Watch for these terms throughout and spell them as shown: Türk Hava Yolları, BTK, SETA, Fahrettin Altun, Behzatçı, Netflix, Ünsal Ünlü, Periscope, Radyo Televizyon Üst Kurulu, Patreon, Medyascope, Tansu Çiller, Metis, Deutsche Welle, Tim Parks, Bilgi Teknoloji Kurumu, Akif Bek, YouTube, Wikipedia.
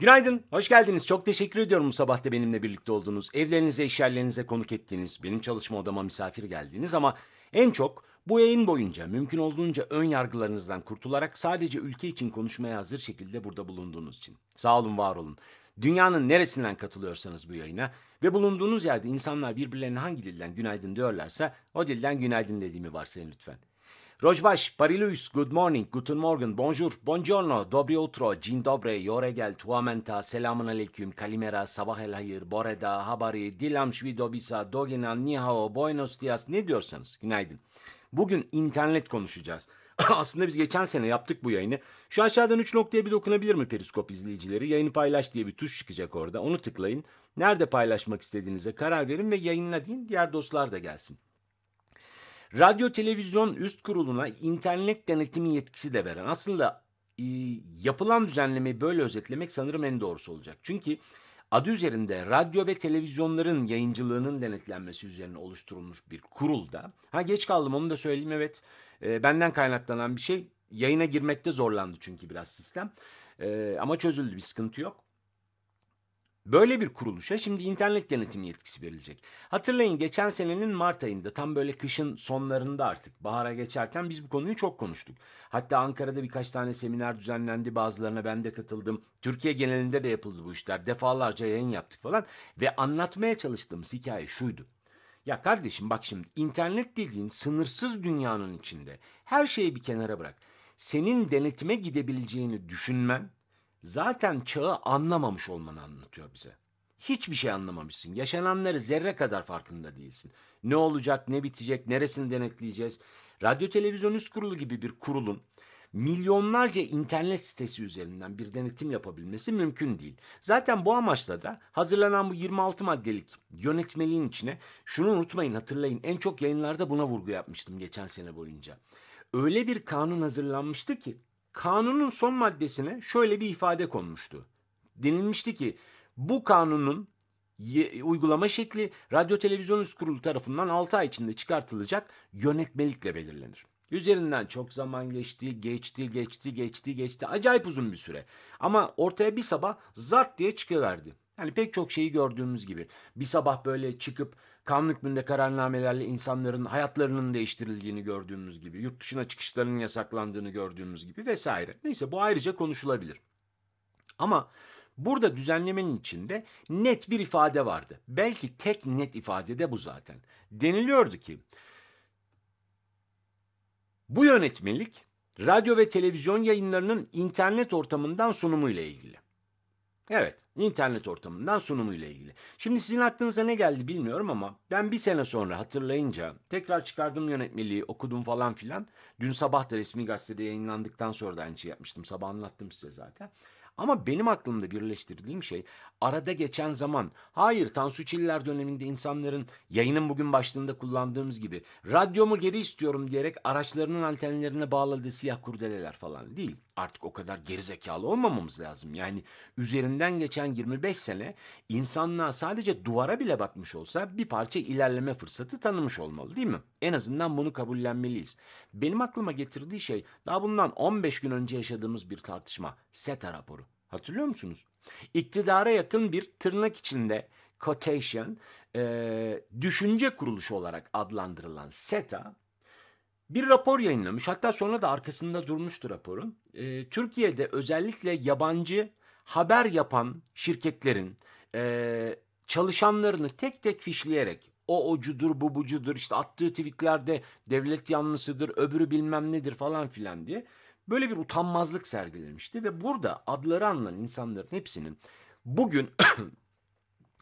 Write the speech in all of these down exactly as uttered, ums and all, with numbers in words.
Günaydın, hoş geldiniz. Çok teşekkür ediyorum bu sabah da benimle birlikte olduğunuz, evlerinize, iş yerlerinize konuk ettiğiniz, benim çalışma odama misafir geldiğiniz ama en çok bu yayın boyunca mümkün olduğunca ön yargılarınızdan kurtularak sadece ülke için konuşmaya hazır şekilde burada bulunduğunuz için. Sağ olun, var olun. Dünyanın neresinden katılıyorsanız bu yayına ve bulunduğunuz yerde insanlar birbirlerine hangi dilden günaydın diyorlarsa o dilden günaydın dediğimi varsayın lütfen. Rojbaş, Parilus, Good Morning, Guten Morgen, Bonjour, Buongiorno, Dobre Utro, Cin Dobre, Yoregel, Tuamenta, Selamun Aleyküm, Kalimera, Sabah El Hayır, Boreda, Habari, Dilam Şvidobisa, Dogenan, Nihao, Buenos Dias, ne diyorsanız günaydın. Bugün internet konuşacağız. Aslında biz geçen sene yaptık bu yayını. Şu aşağıdan üç noktaya bir dokunabilir mi Periscope izleyicileri? Yayını paylaş diye bir tuş çıkacak orada. Onu tıklayın. Nerede paylaşmak istediğinize karar verin ve yayınla deyin. Diğer dostlar da gelsin. Radyo Televizyon Üst Kurulu'na internet denetimi yetkisi de veren. Aslında e, yapılan düzenlemeyi böyle özetlemek sanırım en doğrusu olacak. Çünkü adı üzerinde radyo ve televizyonların yayıncılığının denetlenmesi üzerine oluşturulmuş bir kurulda. Ha geç kaldım onu da söyleyeyim evet. E, benden kaynaklanan bir şey. Yayına girmekte zorlandı çünkü biraz sistem. E, ama çözüldü, bir sıkıntı yok. Böyle bir kuruluşa şimdi internet denetimi yetkisi verilecek. Hatırlayın geçen senenin Mart ayında tam böyle kışın sonlarında artık bahara geçerken biz bu konuyu çok konuştuk. Hatta Ankara'da birkaç tane seminer düzenlendi, bazılarına ben de katıldım. Türkiye genelinde de yapıldı bu işler, defalarca yayın yaptık falan ve anlatmaya çalıştığımız hikaye şuydu. Ya kardeşim bak şimdi internet dediğin sınırsız dünyanın içinde her şeyi bir kenara bırak. Senin denetime gidebileceğini düşünmen zaten çağı anlamamış olmanı anlatıyor bize. Hiçbir şey anlamamışsın. Yaşananları zerre kadar farkında değilsin. Ne olacak, ne bitecek, neresini denetleyeceğiz? Radyo Televizyon Üst Kurulu gibi bir kurulun milyonlarca internet sitesi üzerinden bir denetim yapabilmesi mümkün değil. Zaten bu amaçla da hazırlanan bu yirmi altı maddelik yönetmeliğin içine şunu unutmayın, hatırlayın. En çok yayınlarda buna vurgu yapmıştım geçen sene boyunca. Öyle bir kanun hazırlanmıştı ki kanunun son maddesine şöyle bir ifade konmuştu. Denilmişti ki bu kanunun uygulama şekli Radyo Televizyon Üst Kurulu tarafından altı ay içinde çıkartılacak yönetmelikle belirlenir. Üzerinden çok zaman geçti, geçti, geçti, geçti, geçti. Acayip uzun bir süre. Ama ortaya bir sabah zart diye çıkıverdi. Yani pek çok şeyi gördüğümüz gibi bir sabah böyle çıkıp kanun hükmünde kararnamelerle insanların hayatlarının değiştirildiğini gördüğümüz gibi, yurt dışına çıkışlarının yasaklandığını gördüğümüz gibi vesaire. Neyse bu ayrıca konuşulabilir. Ama burada düzenlemenin içinde net bir ifade vardı. Belki tek net ifade de bu zaten. Deniliyordu ki bu yönetmelik radyo ve televizyon yayınlarının internet ortamından sunumuyla ilgili. Evet, internet ortamından sunumuyla ilgili. Şimdi sizin aklınıza ne geldi bilmiyorum ama ben bir sene sonra hatırlayınca tekrar çıkardım yönetmeliği, okudum falan filan. Dün sabah da resmi gazetede yayınlandıktan sonra da aynı şey yapmıştım. Sabah anlattım size zaten. Ama benim aklımda birleştirdiğim şey arada geçen zaman. Hayır, Tansu Çiller döneminde insanların yayının bugün başlığında kullandığımız gibi radyomu geri istiyorum diyerek araçlarının antenlerine bağladığı siyah kurdeleler falan değil. Artık o kadar gerizekalı olmamamız lazım. Yani üzerinden geçen yirmi beş sene insanlığa sadece duvara bile bakmış olsa bir parça ilerleme fırsatı tanımış olmalı değil mi? En azından bunu kabullenmeliyiz. Benim aklıma getirdiği şey daha bundan on beş gün önce yaşadığımız bir tartışma. SETA raporu. Hatırlıyor musunuz? İktidara yakın bir tırnak içinde quotation e, düşünce kuruluşu olarak adlandırılan SETA bir rapor yayınlamış. Hatta sonra da arkasında durmuştu raporun. E, Türkiye'de özellikle yabancı haber yapan şirketlerin e, çalışanlarını tek tek fişleyerek o ocudur, bu bucudur, işte attığı tweetlerde devlet yanlısıdır, öbürü bilmem nedir falan filan diye böyle bir utanmazlık sergilemişti ve burada adları anılan insanların hepsinin bugün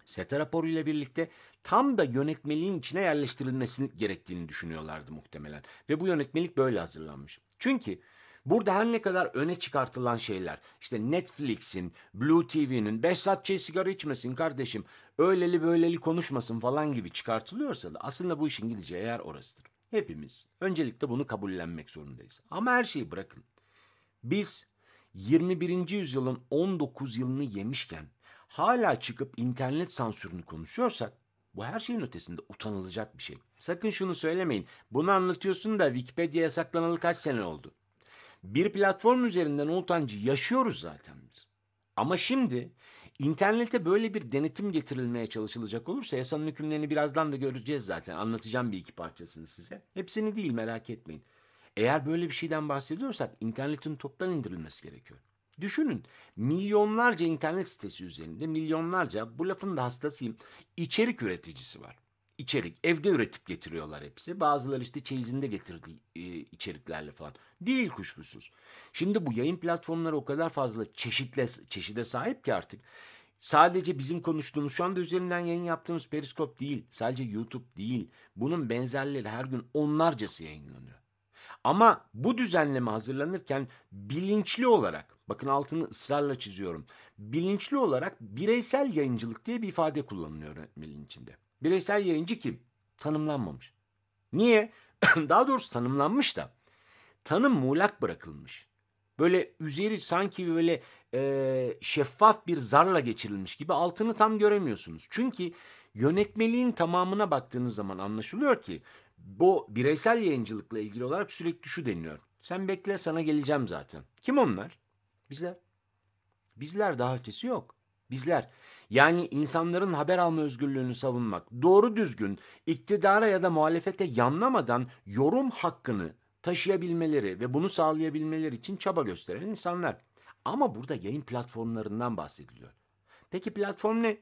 SETA raporuyla birlikte tam da yönetmeliğin içine yerleştirilmesini gerektiğini düşünüyorlardı muhtemelen. Ve bu yönetmelik böyle hazırlanmış. Çünkü burada her ne kadar öne çıkartılan şeyler, işte Netflix'in, Blue T V'nin, Behzatçı sigara içmesin kardeşim, öyleli böyleli konuşmasın falan gibi çıkartılıyorsa da aslında bu işin gideceği yer orasıdır. Hepimiz öncelikle bunu kabullenmek zorundayız. Ama her şeyi bırakın. Biz yirmi birinci yüzyılın on dokuz yılını yemişken hala çıkıp internet sansürünü konuşuyorsak bu her şeyin ötesinde utanılacak bir şey. Sakın şunu söylemeyin. Bunu anlatıyorsun da Wikipedia yasaklanalı kaç sene oldu? Bir platform üzerinden o utancı yaşıyoruz zaten biz. Ama şimdi internete böyle bir denetim getirilmeye çalışılacak olursa yasanın hükümlerini birazdan da göreceğiz zaten. Anlatacağım bir iki parçasını size. Hepsini değil, merak etmeyin. Eğer böyle bir şeyden bahsediyorsak internetin toptan indirilmesi gerekiyor. Düşünün, milyonlarca internet sitesi üzerinde milyonlarca, bu lafın da hastasıyım, içerik üreticisi var. İçerik evde üretip getiriyorlar hepsi. Bazıları işte çeyizinde getirdiği e, içeriklerle falan. Değil kuşkusuz. Şimdi bu yayın platformları o kadar fazla çeşitle, çeşide sahip ki artık. Sadece bizim konuştuğumuz, şu anda üzerinden yayın yaptığımız Periscope değil. Sadece YouTube değil. Bunun benzerleri her gün onlarcası yayınlanıyor. Ama bu düzenleme hazırlanırken bilinçli olarak, bakın altını ısrarla çiziyorum, bilinçli olarak bireysel yayıncılık diye bir ifade kullanılıyor öğretmenin içinde. Bireysel yayıncı kim? Tanımlanmamış. Niye? Daha doğrusu tanımlanmış da tanım muğlak bırakılmış. Böyle üzeri sanki böyle e, şeffaf bir zarla geçirilmiş gibi, altını tam göremiyorsunuz. Çünkü yönetmeliğin tamamına baktığınız zaman anlaşılıyor ki bu bireysel yayıncılıkla ilgili olarak sürekli şu deniliyor: sen bekle, sana geleceğim zaten. Kim onlar? Bizler. Bizler, daha ötesi yok. Bizler, yani insanların haber alma özgürlüğünü savunmak, doğru düzgün iktidara ya da muhalefete yanlamadan yorum hakkını taşıyabilmeleri ve bunu sağlayabilmeleri için çaba gösteren insanlar. Ama burada yayın platformlarından bahsediliyor. Peki platform ne?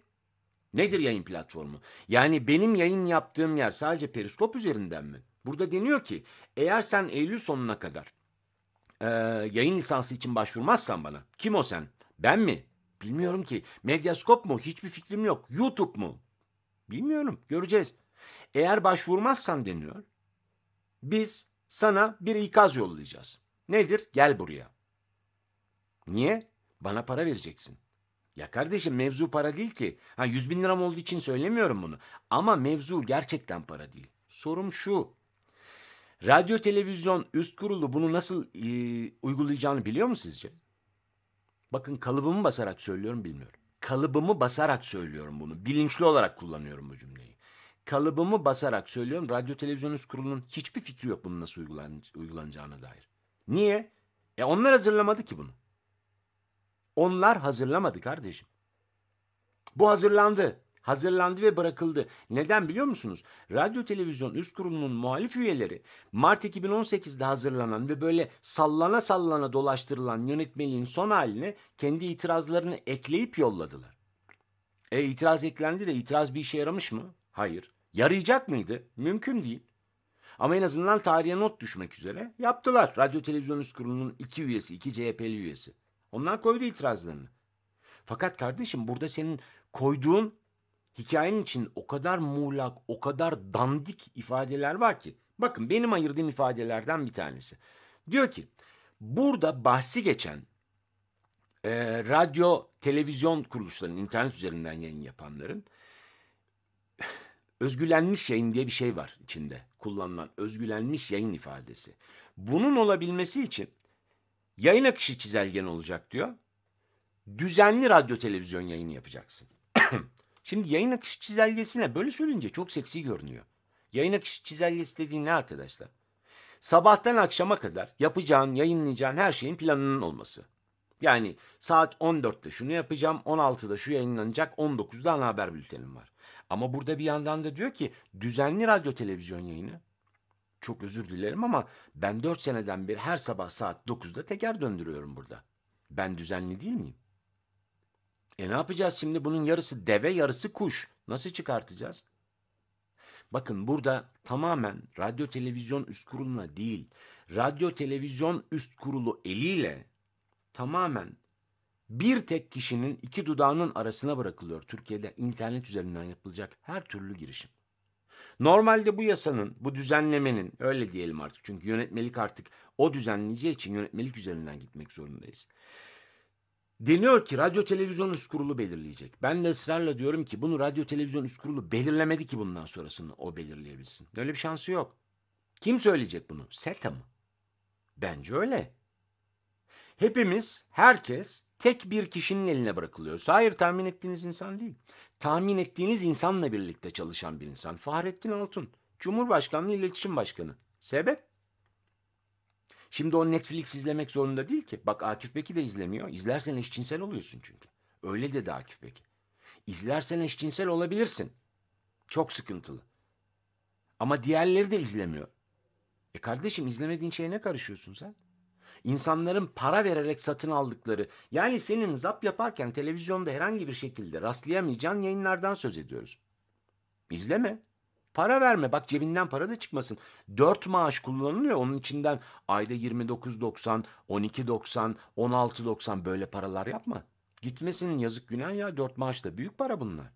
Nedir yayın platformu? Yani benim yayın yaptığım yer sadece Periskop üzerinden mi? Burada deniyor ki eğer sen Eylül sonuna kadar e, yayın lisansı için başvurmazsan bana, kim o sen? Ben mi? Bilmiyorum ki. Medyascope mu? Hiçbir fikrim yok. YouTube mu? Bilmiyorum. Göreceğiz. Eğer başvurmazsan deniyor, biz sana bir ikaz yollayacağız. Nedir? Gel buraya. Niye? Bana para vereceksin. Ya kardeşim, mevzu para değil ki. Ha, yüz bin liram olduğu için söylemiyorum bunu. Ama mevzu gerçekten para değil. Sorum şu: Radyo Televizyon Üst Kurulu bunu nasıl e, uygulayacağını biliyor mu sizce? Bakın, kalıbımı basarak söylüyorum, bilmiyorum. Kalıbımı basarak söylüyorum bunu. Bilinçli olarak kullanıyorum bu cümleyi. Kalıbımı basarak söylüyorum. Radyo Televizyon Üst Kurulu'nun hiçbir fikri yok bunun nasıl uygulan, uygulanacağına dair. Niye? E onlar hazırlamadı ki bunu. Onlar hazırlamadı kardeşim. Bu hazırlandı. Hazırlandı ve bırakıldı. Neden biliyor musunuz? Radyo Televizyon Üst Kurulu'nun muhalif üyeleri Mart iki bin on sekiz'de hazırlanan ve böyle sallana sallana dolaştırılan yönetmeliğin son haline kendi itirazlarını ekleyip yolladılar. E itiraz eklendi de itiraz bir işe yaramış mı? Hayır. Yarayacak mıydı? Mümkün değil. Ama en azından tarihe not düşmek üzere yaptılar. Radyo Televizyon Üst Kurulu'nun iki üyesi, iki C H P'li üyesi. Onlar koydu itirazlarını. Fakat kardeşim, burada senin koyduğun hikayenin için o kadar muğlak, o kadar dandik ifadeler var ki. Bakın, benim ayırdığım ifadelerden bir tanesi. Diyor ki, burada bahsi geçen e, radyo, televizyon kuruluşlarının, internet üzerinden yayın yapanların özgürlenmiş yayın diye bir şey var içinde. Kullanılan özgürlenmiş yayın ifadesi. Bunun olabilmesi için yayın akışı çizelgen olacak diyor. Düzenli radyo, televizyon yayını yapacaksın. Şimdi yayın akışı çizelgesine böyle söyleyince çok seksi görünüyor. Yayın akışı çizelgesi dediğin ne arkadaşlar? Sabahtan akşama kadar yapacağın, yayınlayacağın her şeyin planının olması. Yani saat on dört'te şunu yapacağım, on altı'da şu yayınlanacak, on dokuz'da ana haber bültenim var. Ama burada bir yandan da diyor ki düzenli radyo, televizyon yayını. Çok özür dilerim ama ben dört seneden beri her sabah saat dokuz'da teker döndürüyorum burada. Ben düzenli değil miyim? E ne yapacağız şimdi? Bunun yarısı deve, yarısı kuş. Nasıl çıkartacağız? Bakın, burada tamamen Radyo Televizyon Üst Kurulu'na değil, Radyo Televizyon Üst Kurulu eliyle tamamen bir tek kişinin iki dudağının arasına bırakılıyor Türkiye'de internet üzerinden yapılacak her türlü girişim. Normalde bu yasanın, bu düzenlemenin, öyle diyelim artık, çünkü yönetmelik artık o düzenleyeceği için yönetmelik üzerinden gitmek zorundayız. Deniyor ki Radyo Televizyon Üst Kurulu belirleyecek. Ben de ısrarla diyorum ki bunu Radyo Televizyon Üst Kurulu belirlemedi ki bundan sonrasını o belirleyebilsin. Öyle bir şansı yok. Kim söyleyecek bunu? SETA mı? Bence öyle. Hepimiz, herkes tek bir kişinin eline bırakılıyoruz. Hayır, tahmin ettiğiniz insan değil. Tahmin ettiğiniz insanla birlikte çalışan bir insan. Fahrettin Altun, Cumhurbaşkanlığı İletişim Başkanı. Sebep? Şimdi o Netflix izlemek zorunda değil ki. Bak Akif Bek'i de izlemiyor. İzlersen eşcinsel oluyorsun çünkü. Öyle dedi Akif Bek. İzlersen eşcinsel olabilirsin. Çok sıkıntılı. Ama diğerleri de izlemiyor. E kardeşim, izlemediğin şeye ne karışıyorsun sen? İnsanların para vererek satın aldıkları, yani senin zap yaparken televizyonda herhangi bir şekilde rastlayamayacağın yayınlardan söz ediyoruz. İzleme. Para verme. Bak cebinden para da çıkmasın. Dört maaş kullanılıyor. Onun içinden ayda yirmi dokuz doksan, on iki doksan, on altı doksan böyle paralar yapma. Gitmesin, yazık günah ya. Dört maaş da büyük para bunlar.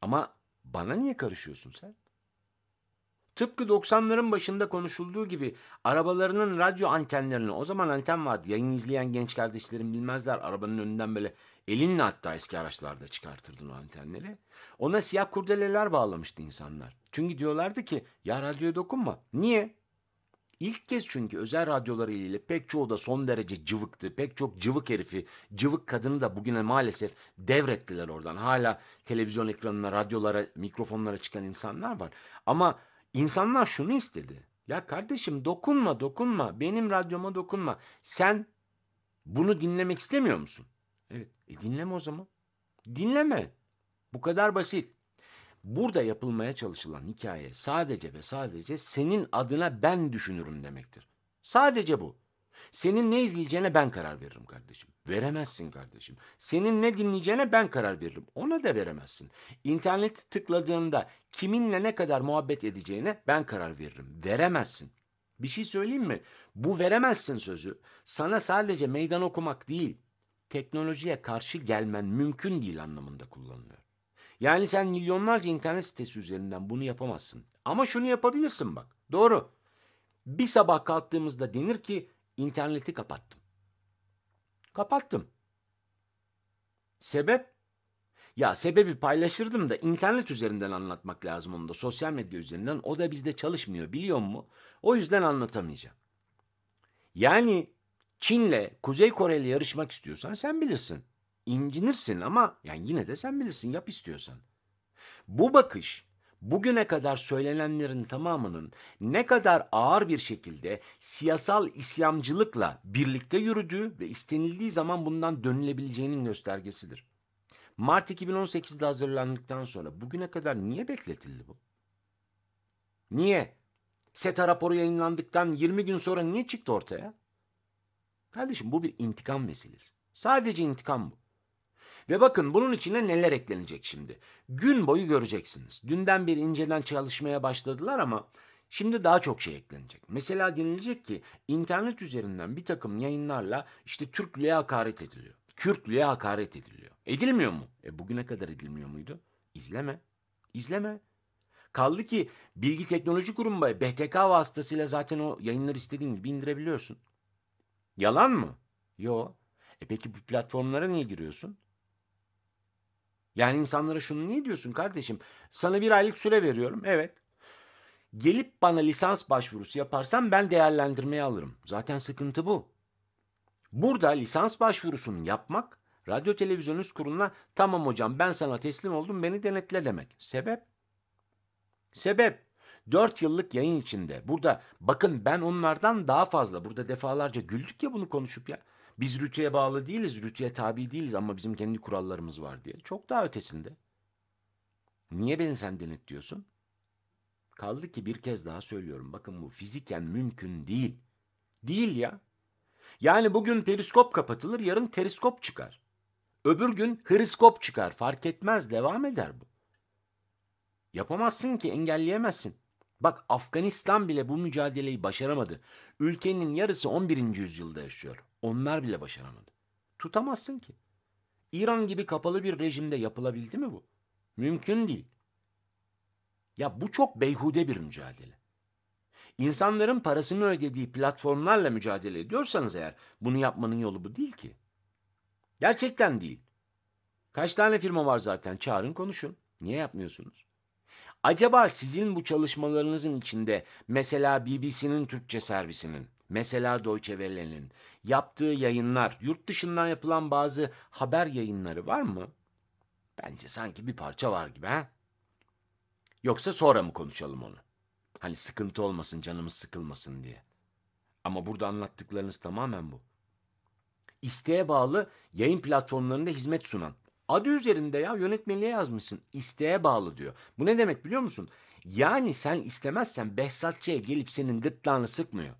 Ama bana niye karışıyorsun sen? Tıpkı doksanların başında konuşulduğu gibi arabalarının radyo antenlerini, o zaman anten vardı. Yayın izleyen genç kardeşlerim bilmezler. Arabanın önünden böyle elinle, hatta eski araçlarda çıkartırdın o antenleri. Ona siyah kurdeleler bağlamıştı insanlar. Çünkü diyorlardı ki ya radyoya dokunma. Niye? İlk kez çünkü özel radyoları ile pek çoğu da son derece cıvıktı. Pek çok cıvık herifi, cıvık kadını da bugüne maalesef devrettiler oradan. Hala televizyon ekranına, radyolara, mikrofonlara çıkan insanlar var. Ama İnsanlar şunu istedi. Ya kardeşim dokunma, dokunma. Benim radyoma dokunma. Sen bunu dinlemek istemiyor musun? Evet. E dinleme o zaman. Dinleme. Bu kadar basit. Burada yapılmaya çalışılan hikaye sadece ve sadece senin adına ben düşünürüm demektir. Sadece bu. Senin ne izleyeceğine ben karar veririm kardeşim. Veremezsin kardeşim. Senin ne dinleyeceğine ben karar veririm. Ona da veremezsin. İnterneti tıkladığında kiminle ne kadar muhabbet edeceğine ben karar veririm. Veremezsin. Bir şey söyleyeyim mi? Bu veremezsin sözü sana sadece meydan okumak değil, teknolojiye karşı gelmen mümkün değil anlamında kullanılıyor. Yani sen milyonlarca internet sitesi üzerinden bunu yapamazsın. Ama şunu yapabilirsin bak. Doğru. Bir sabah kalktığımızda denir ki İnterneti kapattım. Kapattım. Sebep? Ya sebebi paylaşırdım da internet üzerinden anlatmak lazım onu da. Sosyal medya üzerinden. O da bizde çalışmıyor, biliyor musun? O yüzden anlatamayacağım. Yani Çin'le, Kuzey Kore'yle yarışmak istiyorsan sen bilirsin. İncinirsin ama yani yine de sen bilirsin, yap istiyorsan. Bu bakış, bugüne kadar söylenenlerin tamamının ne kadar ağır bir şekilde siyasal İslamcılıkla birlikte yürüdüğü ve istenildiği zaman bundan dönülebileceğinin göstergesidir. Mart iki bin on sekiz'de hazırlandıktan sonra bugüne kadar niye bekletildi bu? Niye? SETA raporu yayınlandıktan yirmi gün sonra niye çıktı ortaya? Kardeşim bu bir intikam meselesi. Sadece intikam bu. Ve bakın bunun içine neler eklenecek şimdi. Gün boyu göreceksiniz. Dünden beri inceden çalışmaya başladılar ama şimdi daha çok şey eklenecek. Mesela denilecek ki internet üzerinden bir takım yayınlarla işte Türklüğe hakaret ediliyor. Kürtlüğe hakaret ediliyor. Edilmiyor mu? E bugüne kadar edilmiyor muydu? İzleme. İzleme. Kaldı ki Bilgi Teknoloji Kurumu B T K vasıtasıyla zaten o yayınları istediğin gibi indirebiliyorsun. Yalan mı? Yo. E peki bu platformlara niye giriyorsun? Yani insanlara şunu niye diyorsun kardeşim? Sana bir aylık süre veriyorum. Evet. Gelip bana lisans başvurusu yaparsan ben değerlendirmeye alırım. Zaten sıkıntı bu. Burada lisans başvurusunu yapmak Radyo Televizyon Üst Kurulu'na tamam hocam ben sana teslim oldum, beni denetle demek. Sebep? Sebep. dört yıllık yayın içinde. Burada bakın ben onlardan daha fazla. Burada defalarca güldük ya bunu konuşup ya. Biz rütüye bağlı değiliz, rütüye tabi değiliz ama bizim kendi kurallarımız var diye. Çok daha ötesinde. Niye beni sen denet diyorsun? Kaldı ki bir kez daha söylüyorum. Bakın bu fiziken mümkün değil. Değil ya. Yani bugün periskop kapatılır, yarın teriskop çıkar. Öbür gün hıriskop çıkar. Fark etmez, devam eder bu. Yapamazsın ki, engelleyemezsin. Bak Afganistan bile bu mücadeleyi başaramadı. Ülkenin yarısı on birinci yüzyılda yaşıyor. Onlar bile başaramadı. Tutamazsın ki. İran gibi kapalı bir rejimde yapılabildi mi bu? Mümkün değil. Ya bu çok beyhude bir mücadele. İnsanların parasını ödediği platformlarla mücadele ediyorsanız eğer bunu yapmanın yolu bu değil ki. Gerçekten değil. Kaç tane firma var zaten? Çağırın konuşun. Niye yapmıyorsunuz? Acaba sizin bu çalışmalarınızın içinde mesela B B C'nin Türkçe servisinin, mesela Deutsche Welle'nin yaptığı yayınlar, yurt dışından yapılan bazı haber yayınları var mı? Bence sanki bir parça var gibi ha? Yoksa sonra mı konuşalım onu? Hani sıkıntı olmasın, canımız sıkılmasın diye. Ama burada anlattıklarınız tamamen bu. İsteğe bağlı yayın platformlarında hizmet sunan. Adı üzerinde ya, yönetmeliğe yazmışsın. İsteğe bağlı diyor. Bu ne demek biliyor musun? Yani sen istemezsen Behzatçı'ya gelip senin gırtlağını sıkmıyor.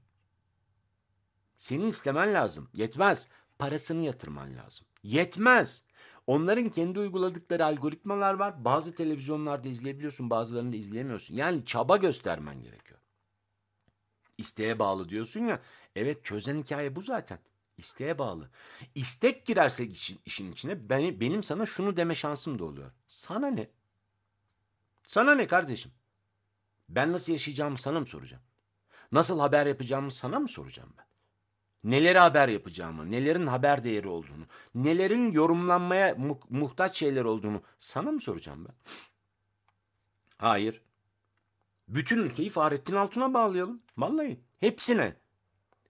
Senin istemen lazım. Yetmez. Parasını yatırman lazım. Yetmez. Onların kendi uyguladıkları algoritmalar var. Bazı televizyonlarda izleyebiliyorsun, bazılarını da izleyemiyorsun. Yani çaba göstermen gerekiyor. İsteğe bağlı diyorsun ya. Evet, çözen hikaye bu zaten. İsteğe bağlı. İstek girerse işin, işin içine ben, benim sana şunu deme şansım da oluyor. Sana ne? Sana ne kardeşim? Ben nasıl yaşayacağımı sana mı soracağım? Nasıl haber yapacağımı sana mı soracağım ben? Neleri haber yapacağımı, nelerin haber değeri olduğunu, nelerin yorumlanmaya mu muhtaç şeyler olduğunu sana mı soracağım ben? Hayır. Bütün ülkeyi Fahrettin Altun'a bağlayalım. Vallahi hepsine.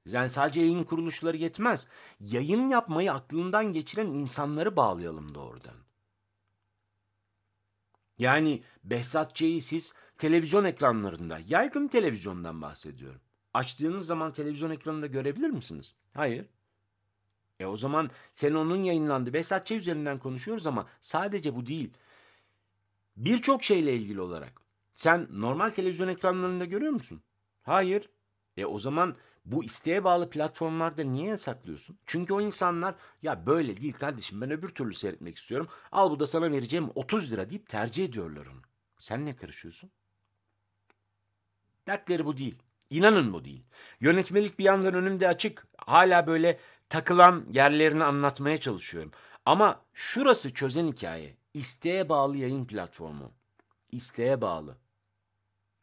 Yani sadece yayın kuruluşları yetmez. Yayın yapmayı aklından geçiren insanları bağlayalım da oradan. Yani Behzatçı'yı siz televizyon ekranlarında, yaygın televizyondan bahsediyorum. Açtığınız zaman televizyon ekranında görebilir misiniz? Hayır. E o zaman sen onun yayınlandığı Behzatçı üzerinden konuşuyoruz ama sadece bu değil. Birçok şeyle ilgili olarak. Sen normal televizyon ekranlarında görüyor musun? Hayır. E o zaman bu isteğe bağlı platformlarda niye yasaklıyorsun? Çünkü o insanlar ya böyle değil kardeşim, ben öbür türlü seyretmek istiyorum. Al bu da sana vereceğim otuz lira deyip tercih ediyorlar onu. Sen ne karışıyorsun? Dertleri bu değil. İnanın bu değil. Yönetmelik bir yandan önümde açık. Hala böyle takılan yerlerini anlatmaya çalışıyorum. Ama şurası çözen hikaye. İsteğe bağlı yayın platformu. İsteğe bağlı.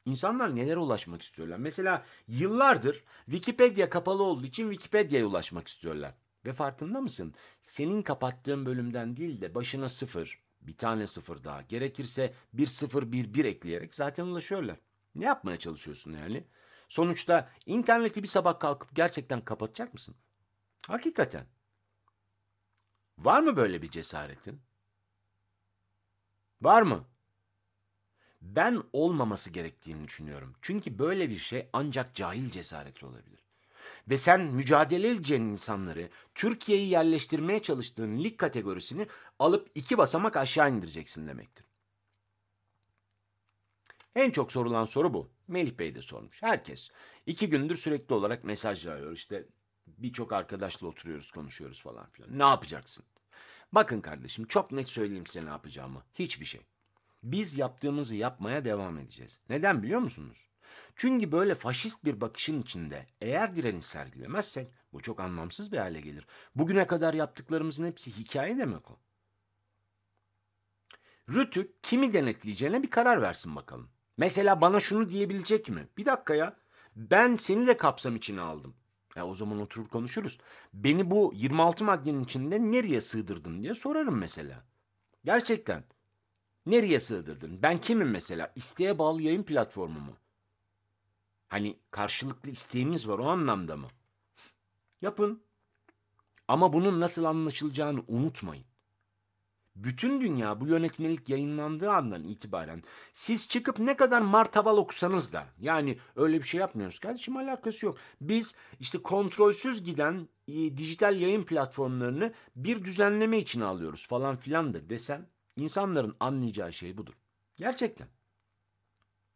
İnsanlar nelere ulaşmak istiyorlar? Mesela yıllardır Wikipedia kapalı olduğu için Wikipedia'ya ulaşmak istiyorlar. Ve farkında mısın? Senin kapattığın bölümden değil de başına sıfır, bir tane sıfır daha, gerekirse bir sıfır bir bir ekleyerek zaten ulaşıyorlar. Ne yapmaya çalışıyorsun yani? Sonuçta interneti bir sabah kalkıp gerçekten kapatacak mısın? Hakikaten. Var mı böyle bir cesaretin? Var mı? Ben olmaması gerektiğini düşünüyorum. Çünkü böyle bir şey ancak cahil cesaretli olabilir. Ve sen mücadele edeceğin insanları, Türkiye'yi yerleştirmeye çalıştığın lig kategorisini alıp iki basamak aşağı indireceksin demektir. En çok sorulan soru bu. Melih Bey de sormuş. Herkes. İki gündür sürekli olarak mesajlar alıyor. İşte birçok arkadaşla oturuyoruz, konuşuyoruz falan filan. Ne yapacaksın? Bakın kardeşim, çok net söyleyeyim size ne yapacağımı. Hiçbir şey. Biz yaptığımızı yapmaya devam edeceğiz. Neden biliyor musunuz? Çünkü böyle faşist bir bakışın içinde eğer direniş sergilemezsek bu çok anlamsız bir hale gelir. Bugüne kadar yaptıklarımızın hepsi hikaye demek o. Rütük kimi denetleyeceğine bir karar versin bakalım. Mesela bana şunu diyebilecek mi? Bir dakika ya, ben seni de kapsam içine aldım. Ya o zaman oturur konuşuruz. Beni bu yirmi altı maddenin içinde nereye sığdırdın diye sorarım mesela. Gerçekten. Nereye sığdırdın? Ben kimim mesela? İsteğe bağlı yayın platformu mu? Hani karşılıklı isteğimiz var, o anlamda mı? Yapın. Ama bunun nasıl anlaşılacağını unutmayın. Bütün dünya bu yönetmelik yayınlandığı andan itibaren siz çıkıp ne kadar martaval okusanız da, yani öyle bir şey yapmıyoruz kardeşim, alakası yok. Biz işte kontrolsüz giden e, dijital yayın platformlarını bir düzenleme içine alıyoruz falan filan da desen, İnsanların anlayacağı şey budur. Gerçekten.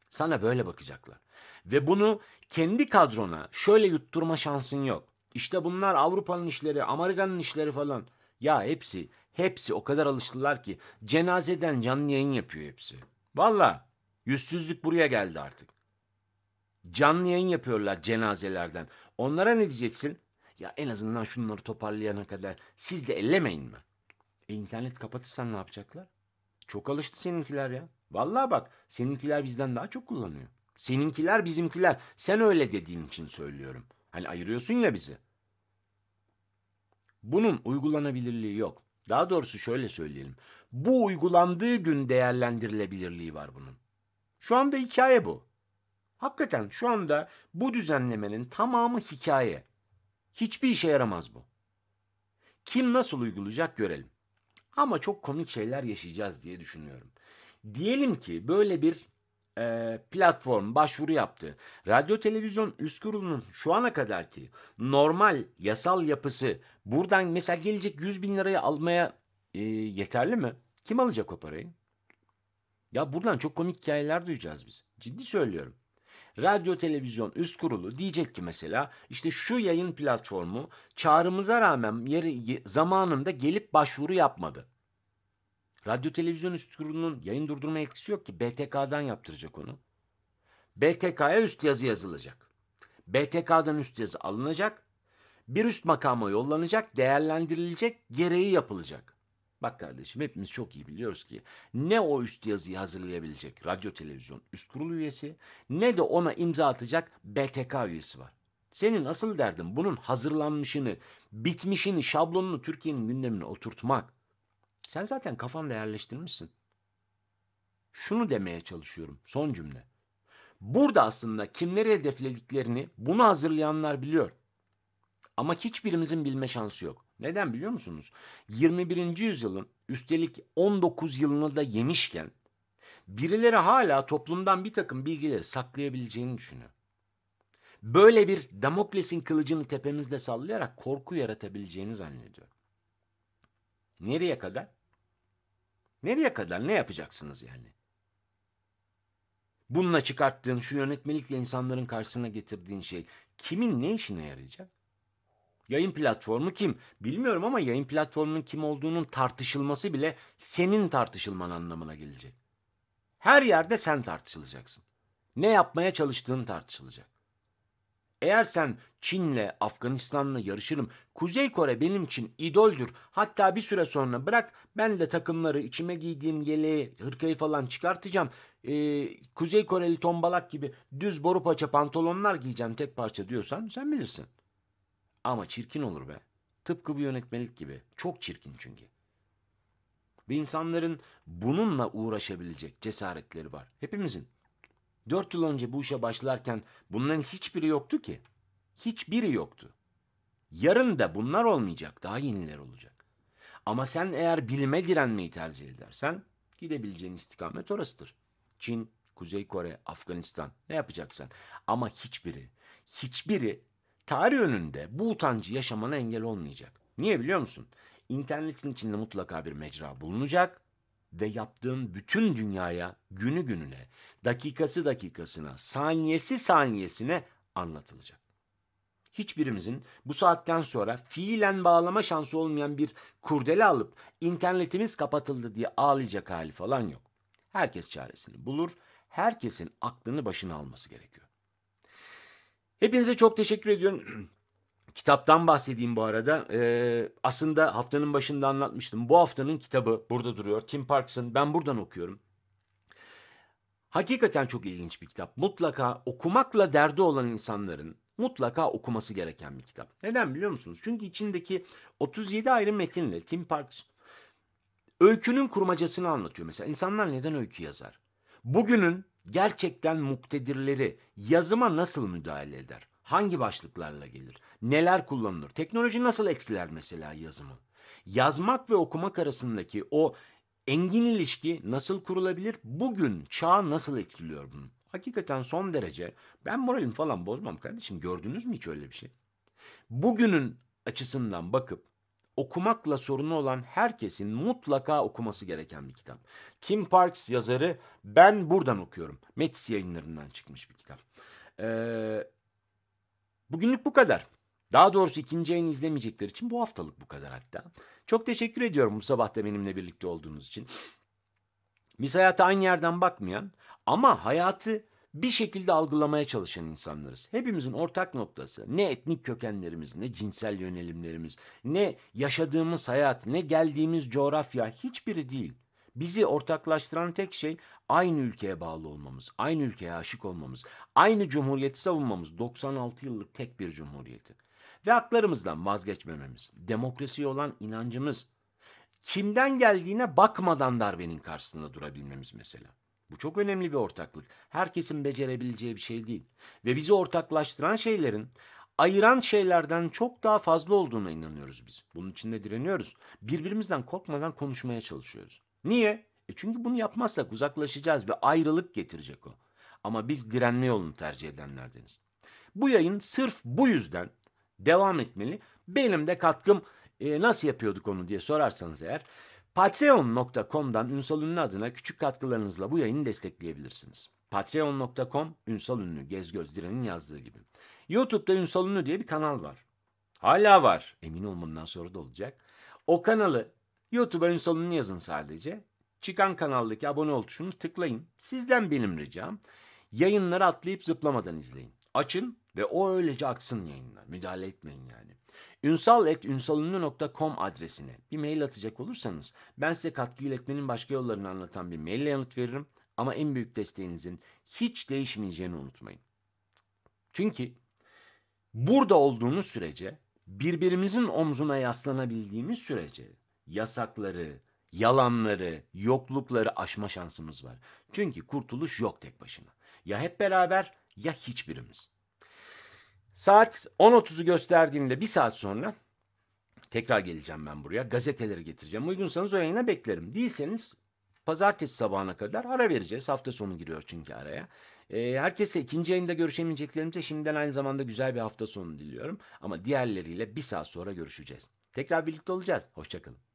Sana böyle bakacaklar. Ve bunu kendi kadrona şöyle yutturma şansın yok. İşte bunlar Avrupa'nın işleri, Amerika'nın işleri falan. Ya hepsi, hepsi o kadar alıştılar ki cenazeden canlı yayın yapıyor hepsi. Vallahi yüzsüzlük buraya geldi artık. Canlı yayın yapıyorlar cenazelerden. Onlara ne diyeceksin? Ya en azından şunları toparlayana kadar siz de ellemeyin mi? E internet kapatırsan ne yapacaklar? Çok alıştı seninkiler ya. Vallahi bak, seninkiler bizden daha çok kullanıyor. Seninkiler bizimkiler. Sen öyle dediğin için söylüyorum. Hani ayırıyorsun ya bizi. Bunun uygulanabilirliği yok. Daha doğrusu şöyle söyleyelim. Bu uygulandığı gün değerlendirilebilirliği var bunun. Şu anda hikaye bu. Hakikaten şu anda bu düzenlemenin tamamı hikaye. Hiçbir işe yaramaz bu. Kim nasıl uygulayacak görelim. Ama çok komik şeyler yaşayacağız diye düşünüyorum. Diyelim ki böyle bir platform başvuru yaptı. Radyo Televizyon Üst Kurulu'nun şu ana kadarki normal yasal yapısı buradan mesela gelecek yüz bin lirayı almaya e, yeterli mi? Kim alacak o parayı? Ya buradan çok komik hikayeler duyacağız biz. Ciddi söylüyorum. Radyo Televizyon Üst Kurulu diyecek ki mesela işte şu yayın platformu çağrımıza rağmen yeri, zamanında gelip başvuru yapmadı. Radyo Televizyon Üst Kurulu'nun yayın durdurma yetkisi yok ki. B T K'dan yaptıracak onu. B T K'ya üst yazı yazılacak. B T K'dan üst yazı alınacak. Bir üst makama yollanacak, değerlendirilecek, gereği yapılacak. Bak kardeşim, hepimiz çok iyi biliyoruz ki ne o üst yazıyı hazırlayabilecek Radyo Televizyon Üst Kurulu üyesi ne de ona imza atacak B T K üyesi var. Senin asıl derdin bunun hazırlanmışını, bitmişini, şablonunu Türkiye'nin gündemine oturtmak. Sen zaten kafanda yerleştirmişsin. Şunu demeye çalışıyorum son cümle. Burada aslında kimleri hedeflediklerini bunu hazırlayanlar biliyor. Ama hiçbirimizin bilme şansı yok. Neden biliyor musunuz? yirmi birinci yüzyılın üstelik on dokuz yılını da yemişken birileri hala toplumdan bir takım bilgileri saklayabileceğini düşünüyor. Böyle bir Damoklesin kılıcını tepemizde sallayarak korku yaratabileceğini zannediyor. Nereye kadar? Nereye kadar? Ne yapacaksınız yani? Bununla çıkarttığın, şu yönetmelikle insanların karşısına getirdiğin şey kimin ne işine yarayacak? Yayın platformu kim? Bilmiyorum ama yayın platformunun kim olduğunun tartışılması bile senin tartışılman anlamına gelecek. Her yerde sen tartışılacaksın. Ne yapmaya çalıştığın tartışılacak. Eğer sen Çin'le, Afganistan'la yarışırım, Kuzey Kore benim için idoldür, hatta bir süre sonra bırak ben de takımları, içime giydiğim yeleği, hırkayı falan çıkartacağım, ee, Kuzey Koreli tombalak gibi düz boru paça pantolonlar giyeceğim tek parça diyorsan sen bilirsin. Ama çirkin olur be. Tıpkı bu yönetmelik gibi. Çok çirkin çünkü. Ve insanların bununla uğraşabilecek cesaretleri var. Hepimizin. Dört yıl önce bu işe başlarken bunların hiçbiri yoktu ki. Hiçbiri yoktu. Yarın da bunlar olmayacak. Daha yeniler olacak. Ama sen eğer bilime direnmeyi tercih edersen gidebileceğin istikamet orasıdır. Çin, Kuzey Kore, Afganistan, ne yapacaksan. Ama hiçbiri, hiçbiri tarih önünde bu utancı yaşamana engel olmayacak. Niye biliyor musun? İnternetin içinde mutlaka bir mecra bulunacak ve yaptığın bütün dünyaya günü gününe, dakikası dakikasına, saniyesi saniyesine anlatılacak. Hiçbirimizin bu saatten sonra fiilen bağlama şansı olmayan bir kurdele alıp internetimiz kapatıldı diye ağlayacak hali falan yok. Herkes çaresini bulur, herkesin aklını başına alması gerekiyor. Hepinize çok teşekkür ediyorum. Kitaptan bahsedeyim bu arada. Ee, aslında haftanın başında anlatmıştım. Bu haftanın kitabı burada duruyor. Tim Parks'ın. Ben buradan okuyorum. Hakikaten çok ilginç bir kitap. Mutlaka okumakla derdi olan insanların mutlaka okuması gereken bir kitap. Neden biliyor musunuz? Çünkü içindeki otuz yedi ayrı metinle Tim Parks öykünün kurmacasını anlatıyor. Mesela insanlar neden öykü yazar? Bugünün gerçekten muktedirleri yazıma nasıl müdahale eder? Hangi başlıklarla gelir? Neler kullanılır? Teknoloji nasıl etkiler mesela yazımı? Yazmak ve okumak arasındaki o engin ilişki nasıl kurulabilir? Bugün çağ nasıl etkiliyor bunu? Hakikaten son derece. Ben moralim falan bozmam kardeşim. Gördünüz mü hiç öyle bir şey? Bugünün açısından bakıp okumakla sorunu olan herkesin mutlaka okuması gereken bir kitap. Tim Parks yazarı, ben buradan okuyorum. Metis yayınlarından çıkmış bir kitap. Ee, bugünlük bu kadar. Daha doğrusu ikinci yayını izlemeyecekler için bu haftalık bu kadar hatta. Çok teşekkür ediyorum bu sabah da benimle birlikte olduğunuz için. Biz hayata aynı yerden bakmayan ama hayatı bir şekilde algılamaya çalışan insanlarız. Hepimizin ortak noktası ne etnik kökenlerimiz, ne cinsel yönelimlerimiz, ne yaşadığımız hayat, ne geldiğimiz coğrafya hiçbiri değil. Bizi ortaklaştıran tek şey aynı ülkeye bağlı olmamız, aynı ülkeye aşık olmamız, aynı cumhuriyeti savunmamız, doksan altı yıllık tek bir cumhuriyeti. Ve haklarımızdan vazgeçmememiz, demokrasiye olan inancımız, kimden geldiğine bakmadan darbenin karşısında durabilmemiz mesela. Bu çok önemli bir ortaklık. Herkesin becerebileceği bir şey değil. Ve bizi ortaklaştıran şeylerin ayıran şeylerden çok daha fazla olduğuna inanıyoruz biz. Bunun için de direniyoruz. Birbirimizden korkmadan konuşmaya çalışıyoruz. Niye? E çünkü bunu yapmazsak uzaklaşacağız ve ayrılık getirecek o. Ama biz direnme yolunu tercih edenlerdeniz. Bu yayın sırf bu yüzden devam etmeli. Benim de katkım e, nasıl yapıyorduk onu diye sorarsanız eğer, patreon nokta com'dan Ünsal Ünlü adına küçük katkılarınızla bu yayını destekleyebilirsiniz. patreon nokta com Ünsal Ünlü, Gezgöz Diren'in yazdığı gibi. YouTube'da Ünsal Ünlü diye bir kanal var. Hala var. Emin olmandan sonra da olacak. O kanalı YouTube'a Ünsal Ünlü yazın sadece. Çıkan kanaldaki abone ol tuşunu tıklayın. Sizden benim ricam, yayınları atlayıp zıplamadan izleyin. Açın ve o öylece aksın yayınlar. Müdahale etmeyin yani. ünsal et ünsalunlu nokta com adresine bir mail atacak olursanız ben size katkı iletmenin başka yollarını anlatan bir maille yanıt veririm. Ama en büyük desteğinizin hiç değişmeyeceğini unutmayın. Çünkü burada olduğunuz sürece, birbirimizin omzuna yaslanabildiğimiz sürece yasakları, yalanları, yoklukları aşma şansımız var. Çünkü kurtuluş yok tek başına. Ya hep beraber ya hiçbirimiz. Saat on otuzu gösterdiğinde bir saat sonra tekrar geleceğim ben buraya. Gazeteleri getireceğim. Uygunsanız o yayına beklerim. Değilseniz pazartesi sabahına kadar ara vereceğiz. Hafta sonu giriyor çünkü araya. Ee, herkese ikinci yayında görüşemeyeceklerimize şimdiden aynı zamanda güzel bir hafta sonu diliyorum. Ama diğerleriyle bir saat sonra görüşeceğiz. Tekrar birlikte olacağız. Hoşçakalın.